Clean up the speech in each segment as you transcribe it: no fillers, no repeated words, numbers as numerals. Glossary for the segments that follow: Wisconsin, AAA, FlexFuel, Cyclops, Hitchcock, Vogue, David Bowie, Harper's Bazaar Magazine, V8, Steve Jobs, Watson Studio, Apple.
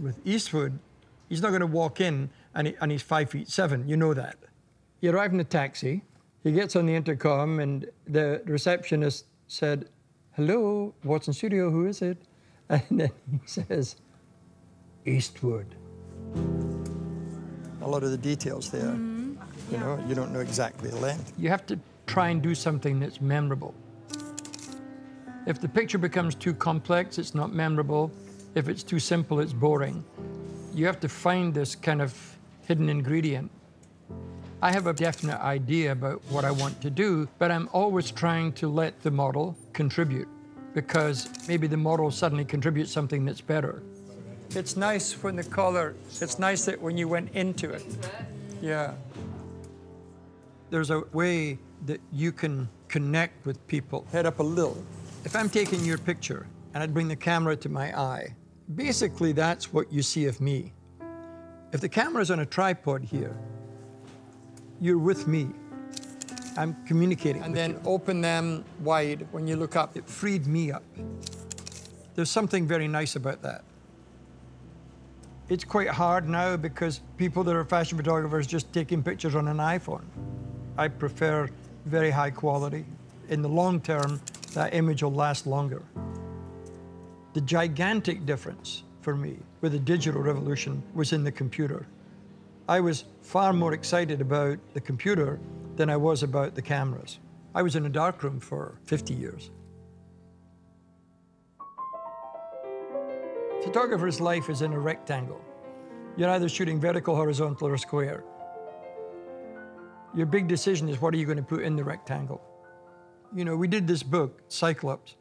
with Eastwood, he's not going to walk in and he's 5'7". You know that. He arrived in a taxi. He gets on the intercom, and the receptionist said, "Hello, Watson Studio, who is it?" And then he says, "Eastwood." A lot of the details there, you know, you don't know exactly the length. You have to try and do something that's memorable. If the picture becomes too complex, it's not memorable. If it's too simple, it's boring. You have to find this kind of hidden ingredient. I have a definite idea about what I want to do, but I'm always trying to let the model contribute, because maybe the model suddenly contributes something that's better. It's nice when the color, it's nice that when you went into it. Yeah. There's a way that you can connect with people. Head up a little. If I'm taking your picture and I'd bring the camera to my eye, basically that's what you see of me. If the camera's on a tripod here, you're with me. I'm communicating with you. And then open them wide when you look up. It freed me up. There's something very nice about that. It's quite hard now because people that are fashion photographers just taking pictures on an iPhone. I prefer very high quality. In the long term, that image will last longer. The gigantic difference for me with the digital revolution was in the computer. I was far more excited about the computer than I was about the cameras. I was in a darkroom for 50 years. Photographer's life is in a rectangle. You're either shooting vertical, horizontal, or square. Your big decision is what are you going to put in the rectangle? You know, we did this book, Cyclops.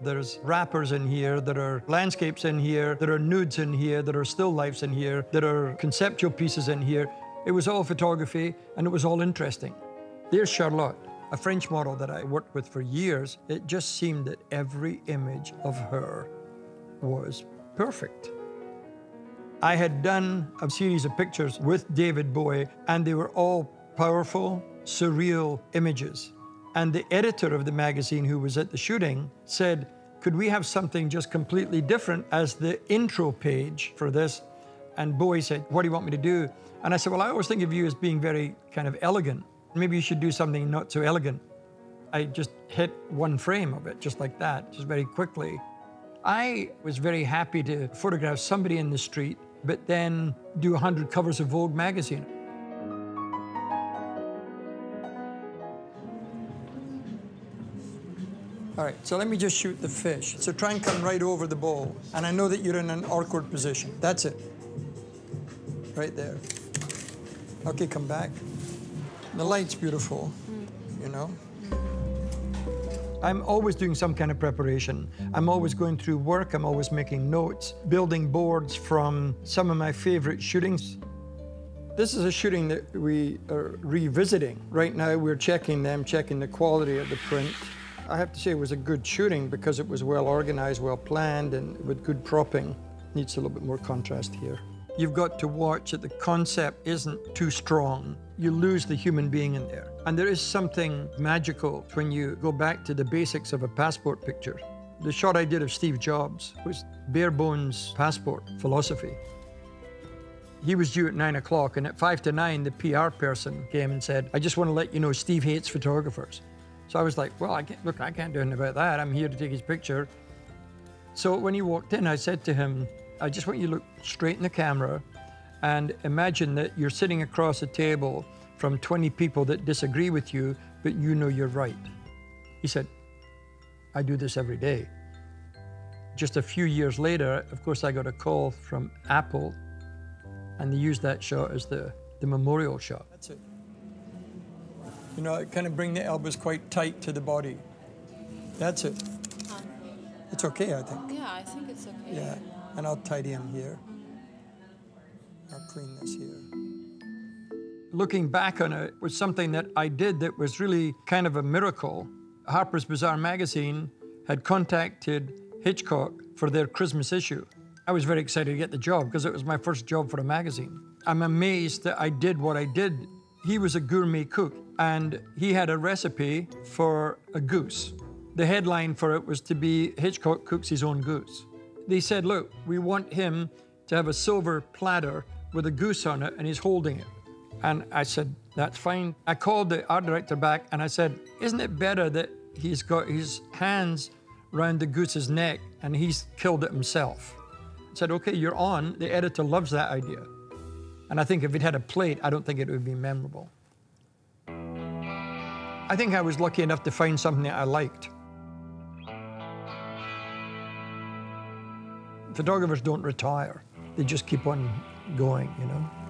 There's wrappers in here, there are landscapes in here, there are nudes in here, there are still lifes in here, there are conceptual pieces in here. It was all photography, and it was all interesting. There's Charlotte, a French model that I worked with for years. It just seemed that every image of her was perfect. I had done a series of pictures with David Bowie, and they were all powerful, surreal images. And the editor of the magazine who was at the shooting said, "Could we have something just completely different as the intro page for this?" And Bowie said, "What do you want me to do?" And I said, "Well, I always think of you as being very kind of elegant. Maybe you should do something not so elegant." I just hit one frame of it, just like that, just very quickly. I was very happy to photograph somebody in the street, but then do 100 covers of Vogue magazine. All right, so let me just shoot the fish. So try and come right over the bowl. And I know that you're in an awkward position. That's it. Right there. Okay, come back. The light's beautiful, you know. I'm always doing some kind of preparation. I'm always going through work. I'm always making notes, building boards from some of my favorite shootings. This is a shooting that we are revisiting. Right now, we're checking them, checking the quality of the print. I have to say it was a good shooting because it was well organized, well planned, and with good propping. Needs a little bit more contrast here. You've got to watch that the concept isn't too strong. You lose the human being in there. And there is something magical when you go back to the basics of a passport picture. The shot I did of Steve Jobs was bare bones passport philosophy. He was due at 9 o'clock, and at 5 to 9, the PR person came and said, "I just want to let you know Steve hates photographers." So I was like, well, I can't do anything about that. I'm here to take his picture. So when he walked in, I said to him, "I just want you to look straight in the camera and imagine that you're sitting across a table from 20 people that disagree with you, but you know you're right." He said, "I do this every day." Just a few years later, of course, I got a call from Apple, and they used that shot as the memorial shot. That's it. You know, kind of bring the elbows quite tight to the body. That's it. It's okay, I think. Yeah, I think it's okay. Yeah, and I'll tidy them here. I'll clean this here. Looking back on it was something that I did that was really kind of a miracle. Harper's Bazaar Magazine had contacted Hitchcock for their Christmas issue. I was very excited to get the job because it was my first job for a magazine. I'm amazed that I did what I did. He was a gourmet cook, and he had a recipe for a goose. The headline for it was to be Hitchcock cooks his own goose. They said, "Look, we want him to have a silver platter with a goose on it, and he's holding it. And I said, that's fine. I called the art director back and I said, isn't it better that he's got his hands round the goose's neck and he's killed it himself? I said, okay, you're on. The editor loves that idea. And I think if it had a plate, I don't think it would be memorable. I think I was lucky enough to find something that I liked. Photographers don't retire. They just keep on going, you know?